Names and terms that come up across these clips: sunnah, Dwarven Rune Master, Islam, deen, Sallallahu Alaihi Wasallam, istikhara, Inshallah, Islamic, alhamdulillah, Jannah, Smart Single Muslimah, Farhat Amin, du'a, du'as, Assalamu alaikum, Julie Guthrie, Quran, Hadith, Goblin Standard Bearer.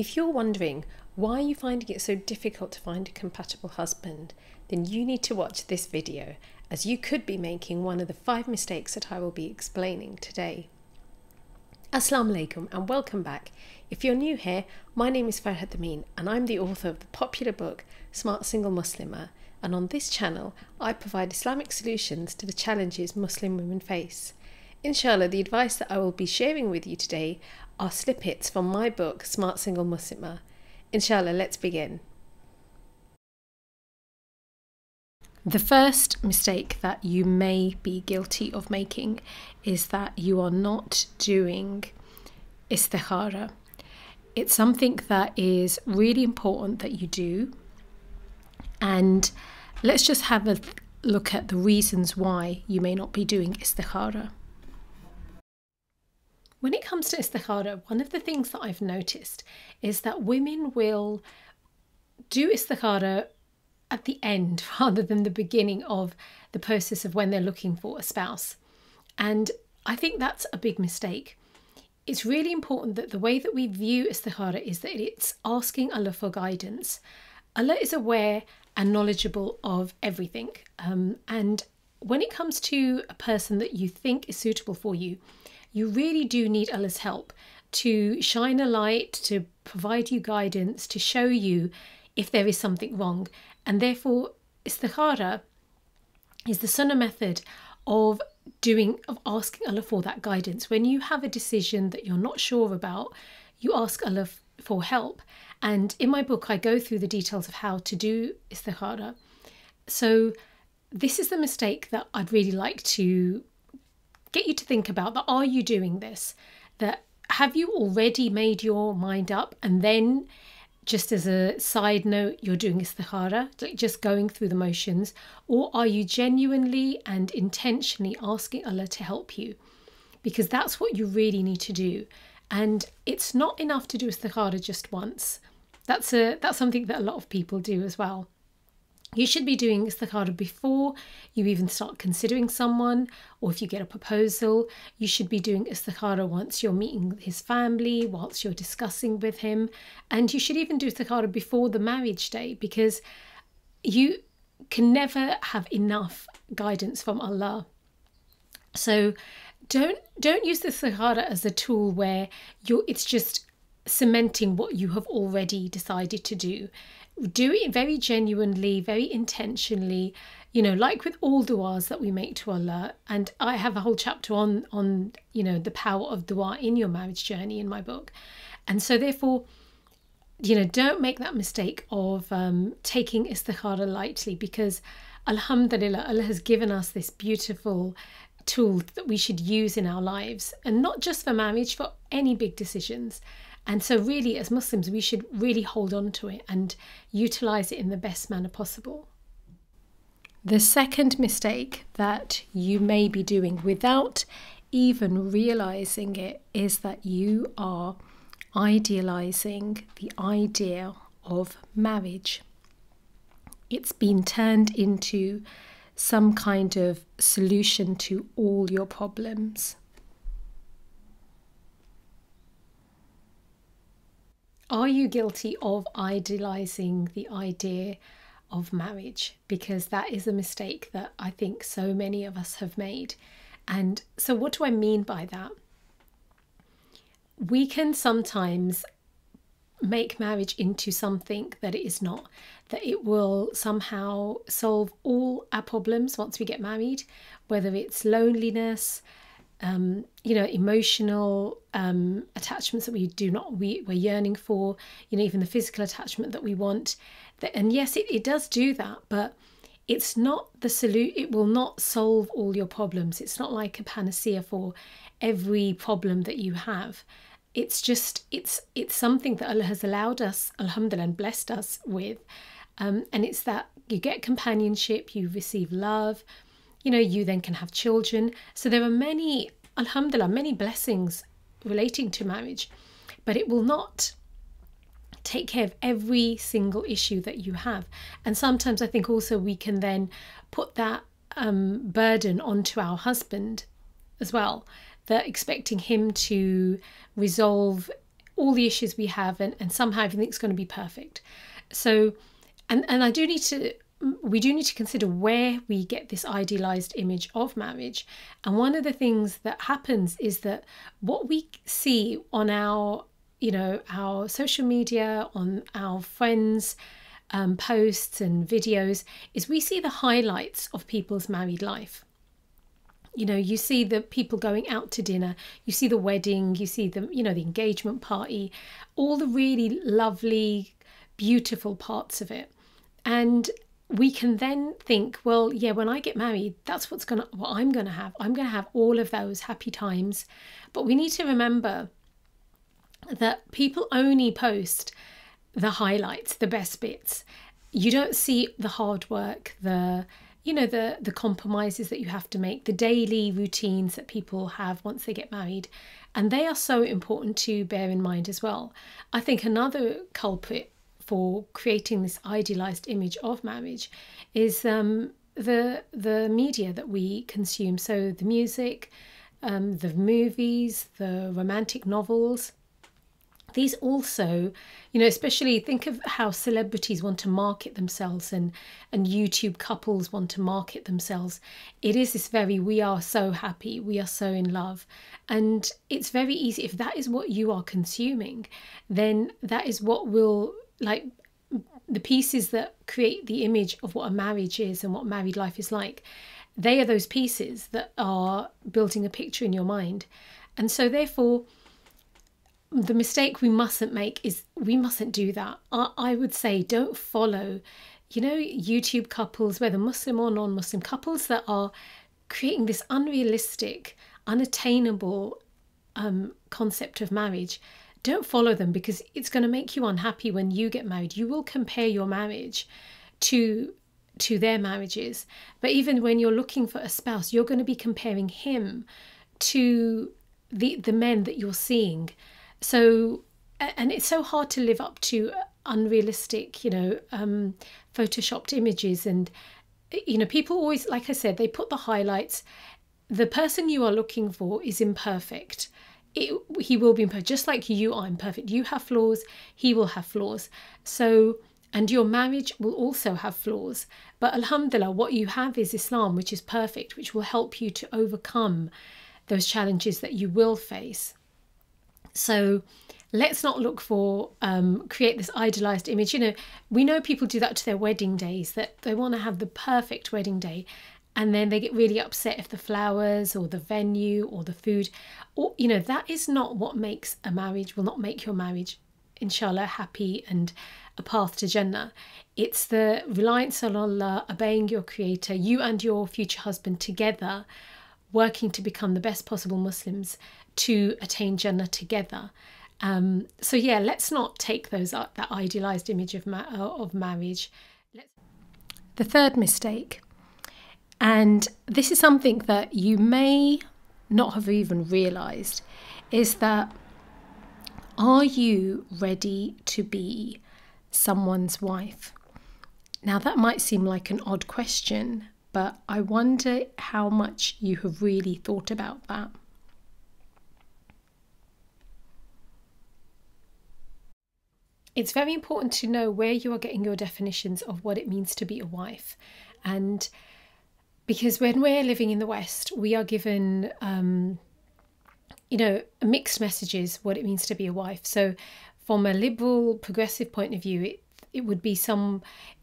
If you're wondering why you're finding it so difficult to find a compatible husband, then you need to watch this video, as you could be making one of the 5 mistakes that I will be explaining today. Assalamu alaikum and welcome back. If you're new here, my name is Farhat Amin and I'm the author of the popular book Smart Single Muslimah, and on this channel I provide Islamic solutions to the challenges Muslim women face. Inshallah, the advice that I will be sharing with you today are snippets from my book Smart Single Muslimah. Inshallah, let's begin. The first mistake that you may be guilty of making is that you are not doing istikhara. It's something that is really important that you do. And let's just have a look at the reasons why you may not be doing istikhara. When it comes to istikhara, one of the things that I've noticed is that women will do istikhara at the end rather than the beginning of the process of when they're looking for a spouse. And I think that's a big mistake. It's really important that the way that we view istikhara is that it's asking Allah for guidance. Allah is aware and knowledgeable of everything. And when it comes to a person that you think is suitable for you, you really do need Allah's help to shine a light, to provide you guidance, to show you if there is something wrong. And therefore, istikhara is the sunnah method of asking Allah for that guidance. When you have a decision that you're not sure about, you ask Allah for help. And in my book, I go through the details of how to do istikhara. So this is the mistake that I'd really like to get you to think about. That are you doing this? That have you already made your mind up, and then just as a side note, you're doing istikhara, like just going through the motions? Or are you genuinely and intentionally asking Allah to help you? Because that's what you really need to do. And it's not enough to do istikhara just once. That's something that a lot of people do as well. You should be doing istikhara before you even start considering someone, or if you get a proposal. You should be doing istikhara once you're meeting his family, whilst you're discussing with him. And you should even do istikhara before the marriage day, because you can never have enough guidance from Allah. So don't use the istikhara as a tool where it's just cementing what you have already decided to do. Do it very genuinely, very intentionally, you know, like with all du'as that we make to Allah. And I have a whole chapter on you know, the power of du'a in your marriage journey in my book. And so therefore, you know, don't make that mistake of taking istikhara lightly, because alhamdulillah, Allah has given us this beautiful tool that we should use in our lives, and not just for marriage, for any big decisions. And so really, as Muslims, we should really hold on to it and utilise it in the best manner possible. The second mistake that you may be doing without even realising it is that you are idealising the idea of marriage. It's been turned into some kind of solution to all your problems. Are you guilty of idealising the idea of marriage? Because that is a mistake that I think so many of us have made. And so what do I mean by that? We can sometimes make marriage into something that it is not, that it will somehow solve all our problems once we get married, whether it's loneliness, you know, emotional attachments that we're yearning for, you know, even the physical attachment that we want. And yes, it does do that, but it's not the solution. It will not solve all your problems. It's not like a panacea for every problem that you have. It's just, it's something that Allah has allowed us, alhamdulillah, and blessed us with. And it's that you get companionship, you receive love, you know, you then can have children. So there are many, alhamdulillah, many blessings relating to marriage, but it will not take care of every single issue that you have. And sometimes I think also we can then put that burden onto our husband as well, that expecting him to resolve all the issues we have, and somehow everything's going to be perfect. So, and I do need to, we do need to consider where we get this idealized image of marriage. And one of the things that happens is that what we see on our, you know, our social media, on our friends' posts and videos, is we see the highlights of people's married life. You know, you see the people going out to dinner, you see the wedding, you see the, you know, the engagement party, all the really lovely, beautiful parts of it. And we can then think, well, yeah, when I get married, that's what's gonna, what I'm gonna have. I'm gonna have all of those happy times. But we need to remember that people only post the highlights, the best bits. You don't see the hard work, the, you know, the compromises that you have to make, the daily routines that people have once they get married. And they are so important to bear in mind as well. I think another culprit for creating this idealized image of marriage is the media that we consume. So the music, the movies, the romantic novels. These also, you know, especially think of how celebrities want to market themselves, and YouTube couples want to market themselves. It is this very, we are so happy, we are so in love. And it's very easy, if that is what you are consuming, then that is what will, like, the pieces that create the image of what a marriage is and what married life is like, they are those pieces that are building a picture in your mind. And so therefore, the mistake we mustn't make is we mustn't do that. I would say don't follow, you know, YouTube couples, whether Muslim or non-Muslim, couples that are creating this unrealistic, unattainable concept of marriage. Don't follow them, because it's going to make you unhappy when you get married. You will compare your marriage to their marriages. But even when you're looking for a spouse, you're going to be comparing him to the men that you're seeing. So, and it's so hard to live up to unrealistic, you know, photoshopped images. And, you know, people always, like I said, they put the highlights. The person you are looking for is imperfect. He will be imperfect, just like you are imperfect. You have flaws, he will have flaws. So, and your marriage will also have flaws. But alhamdulillah, what you have is Islam, which is perfect, which will help you to overcome those challenges that you will face. So let's not look for, create this idealized image. You know, we know people do that to their wedding days, that they want to have the perfect wedding day. And then they get really upset if the flowers or the venue or the food, or, you know, that is not what makes a marriage, will not make your marriage, inshallah, happy and a path to Jannah. It's the reliance on Allah, obeying your Creator, you and your future husband together, working to become the best possible Muslims to attain Jannah together. So yeah, let's not take those that idealized image of marriage. The third mistake, and this is something that you may not have even realized, is that are you ready to be someone's wife? Now that might seem like an odd question, but I wonder how much you have really thought about that. It's very important to know where you are getting your definitions of what it means to be a wife. And because when we're living in the West, we are given, you know, mixed messages, what it means to be a wife. So from a liberal, progressive point of view, it would be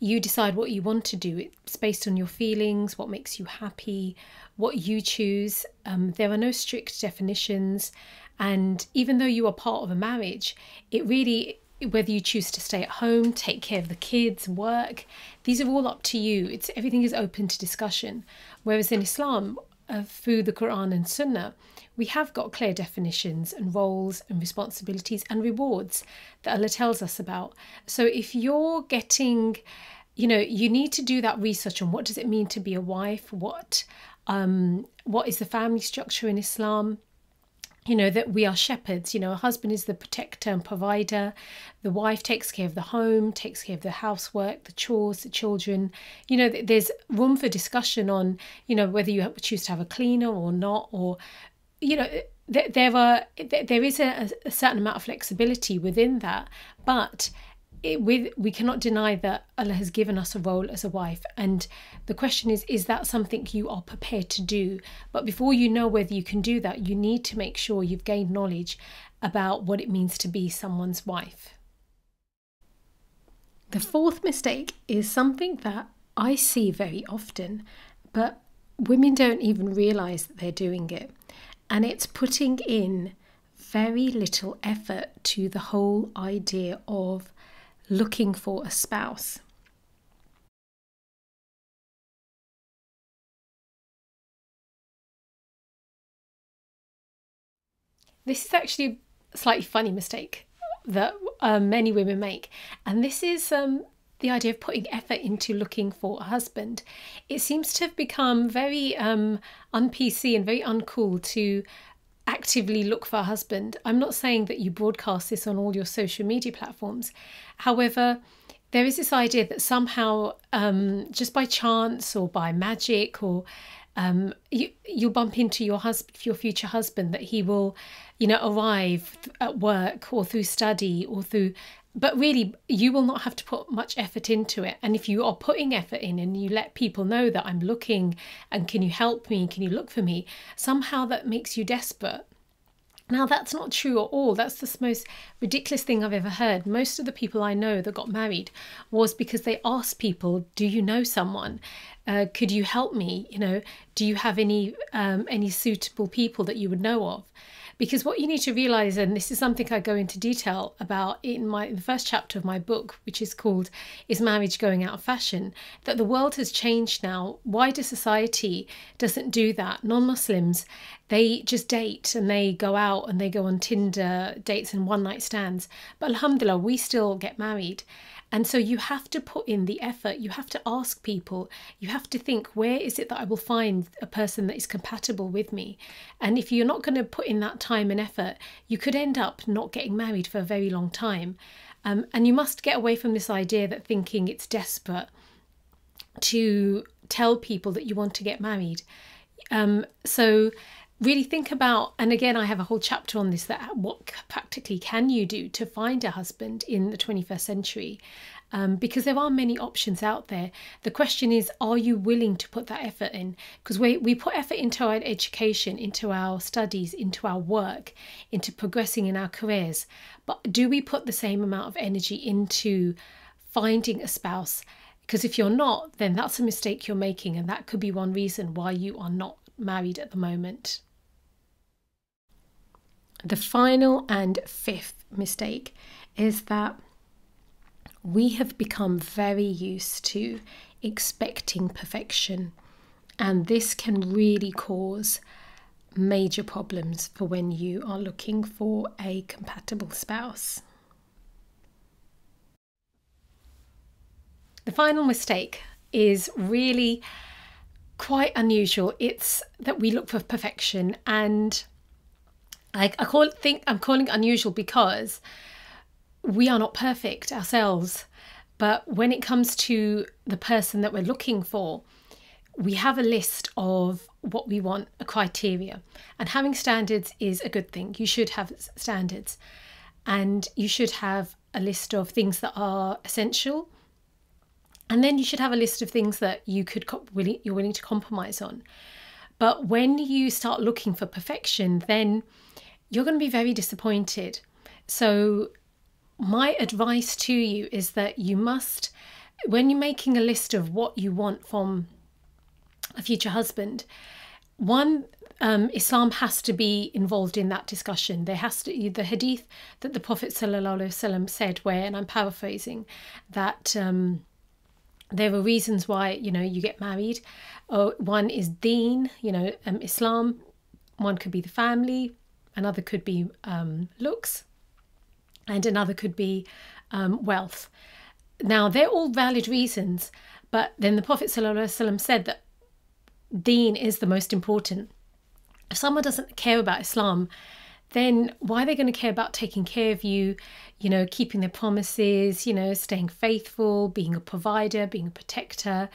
you decide what you want to do. It's based on your feelings, what makes you happy, what you choose. There are no strict definitions. And even though you are part of a marriage, it really, whether you choose to stay at home, take care of the kids, work, these are all up to you. It's, everything is open to discussion. Whereas in Islam, through the Quran and Sunnah, we have got clear definitions and roles and responsibilities and rewards that Allah tells us about. So if you're getting, you know, you need to do that research on what does it mean to be a wife, what is the family structure in Islam. You know, that we are shepherds, you know, a husband is the protector and provider, the wife takes care of the home, takes care of the housework, the chores, the children. You know, there's room for discussion on, you know, whether you choose to have a cleaner or not, or, you know, there is a certain amount of flexibility within that, but we cannot deny that Allah has given us a role as a wife, and the question is that something you are prepared to do? But before you know whether you can do that, you need to make sure you've gained knowledge about what it means to be someone's wife. The fourth mistake is something that I see very often, but women don't even realise that they're doing it, and it's putting in very little effort to the whole idea of looking for a spouse. This is actually a slightly funny mistake that many women make, and this is the idea of putting effort into looking for a husband. It seems to have become very un-PC and very uncool to actively look for a husband. I'm not saying that you broadcast this on all your social media platforms. However, there is this idea that somehow just by chance or by magic or you'll bump into your future husband, that he will, you know, arrive at work or through study or through... But really, you will not have to put much effort into it. And if you are putting effort in and you let people know that I'm looking and can you help me, can you look for me, somehow that makes you desperate. Now, that's not true at all. That's the most ridiculous thing I've ever heard. Most of the people I know that got married was because they asked people, do you know someone? Could you help me? You know, do you have any suitable people that you would know of? Because what you need to realise, and this is something I go into detail about in the first chapter of my book, which is called Is Marriage Going Out of Fashion?, that the world has changed now. Wider society doesn't do that. Non-Muslims, they just date and they go out and they go on Tinder dates and one-night stands. But alhamdulillah, we still get married. And so you have to put in the effort, you have to ask people, you have to think, where is it that I will find a person that is compatible with me? And if you're not going to put in that time and effort, you could end up not getting married for a very long time. And you must get away from this idea that thinking it's desperate to tell people that you want to get married. So really think about, and again, I have a whole chapter on this, that what practically can you do to find a husband in the 21st century? Because there are many options out there. The question is, are you willing to put that effort in? Because we put effort into our education, into our studies, into our work, into progressing in our careers. But do we put the same amount of energy into finding a spouse? Because if you're not, then that's a mistake you're making. And that could be one reason why you are not married at the moment. The final and fifth mistake is that we have become very used to expecting perfection, and this can really cause major problems for when you are looking for a compatible spouse. The final mistake is really quite unusual. It's that we look for perfection, and I'm calling it unusual because we are not perfect ourselves. But when it comes to the person that we're looking for, we have a list of what we want, a criteria. And having standards is a good thing. You should have standards, and you should have a list of things that are essential. And then you should have a list of things that you're willing to compromise on. But when you start looking for perfection, then you're going to be very disappointed. So my advice to you is that you must, when you're making a list of what you want from a future husband, one, Islam has to be involved in that discussion. There has to, the hadith that the Prophet Sallallahu Alaihi Wasallam said, where, and I'm paraphrasing, that there were reasons why, you know, you get married. One is deen, you know, Islam. One could be the family. Another could be looks. And another could be wealth. Now, they're all valid reasons, but then the Prophet ﷺ said that deen is the most important. If someone doesn't care about Islam, then why are they going to care about taking care of you, you know, keeping their promises, you know, staying faithful, being a provider, being a protector,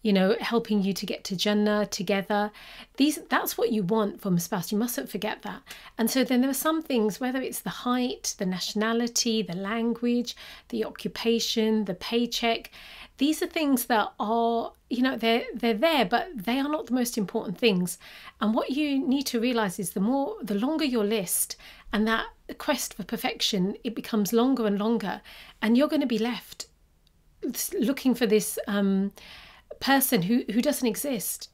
you know, helping you to get to Jannah together. That's what you want from a spouse. You mustn't forget that. And so then there are some things, whether it's the height, the nationality, the language, the occupation, the paycheck, these are things that are, you know, they're there, but they are not the most important things. And what you need to realize is the longer your list and that quest for perfection, it becomes longer and longer, and you're going to be left looking for this person who doesn't exist.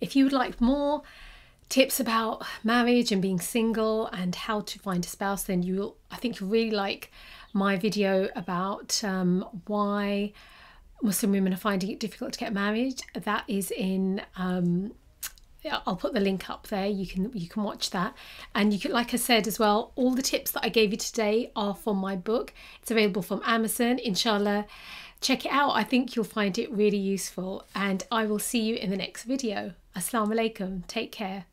If you would like more tips about marriage and being single and how to find a spouse, then I think you'll really like my video about why Muslim women are finding it difficult to get married. That is in I'll put the link up there. You can watch that. And you can, like I said as well, all the tips that I gave you today are from my book. It's available from Amazon. Inshallah, check it out. I think you'll find it really useful. And I will see you in the next video. Assalamu alaikum. Take care.